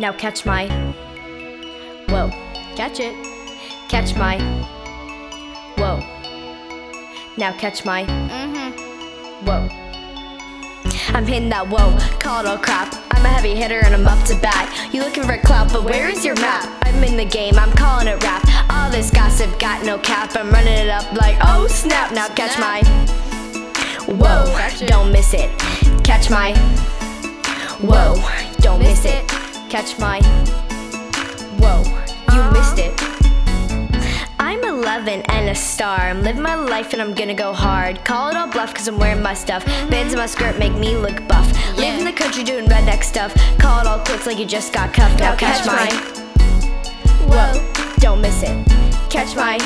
Now catch my woah. Catch it. Catch my woah. Now catch my woah. I'm hitting that woah, call it all crap. I'm a heavy hitter and I'm up to bat. You looking for clout, but where is your map? I'm in the game, I'm calling it rap. All this gossip got no cap. I'm running it up like oh snap. Now catch my woah, don't miss it. Catch my woah, don't miss it. Catch my woah, you missed it. I'm 11 and a star. I'm living my life and I'm gonna go hard. Call it all bluff cause I'm wearing my stuff. Bands in my skirt make me look buff. Live in the country doing redneck stuff. Call it all quits like you just got cuffed. Now catch my woah, don't miss it. Catch my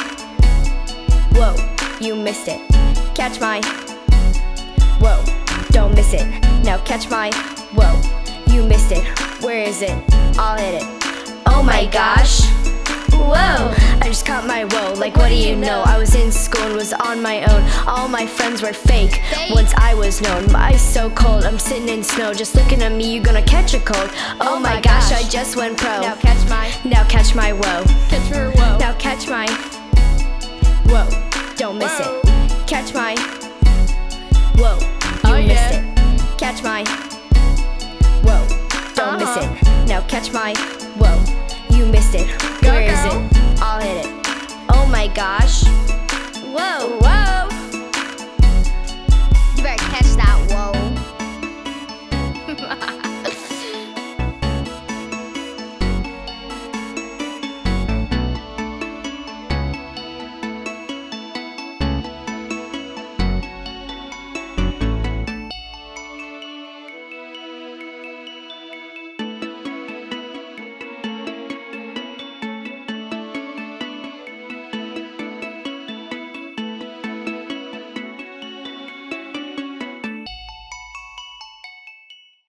woah, you missed it. Catch my woah, don't miss it. Now catch my woah, you missed it. Where is it? I'll hit it. Oh my gosh, woah, I just caught my woah. Like what do you know? I was in school and was on my own. All my friends were fake once I was known. My eyes so cold, I'm sitting in snow. Just looking at me, you're gonna catch a cold. Oh my gosh, I just went pro. Now catch my woah. Catch her woah. Now catch my woah, don't miss it. Catch my woah, you missed it. Catch my woah, don't miss it. Now catch my woah, you missed it. Where is it? I'll hit it. Oh my gosh, woah.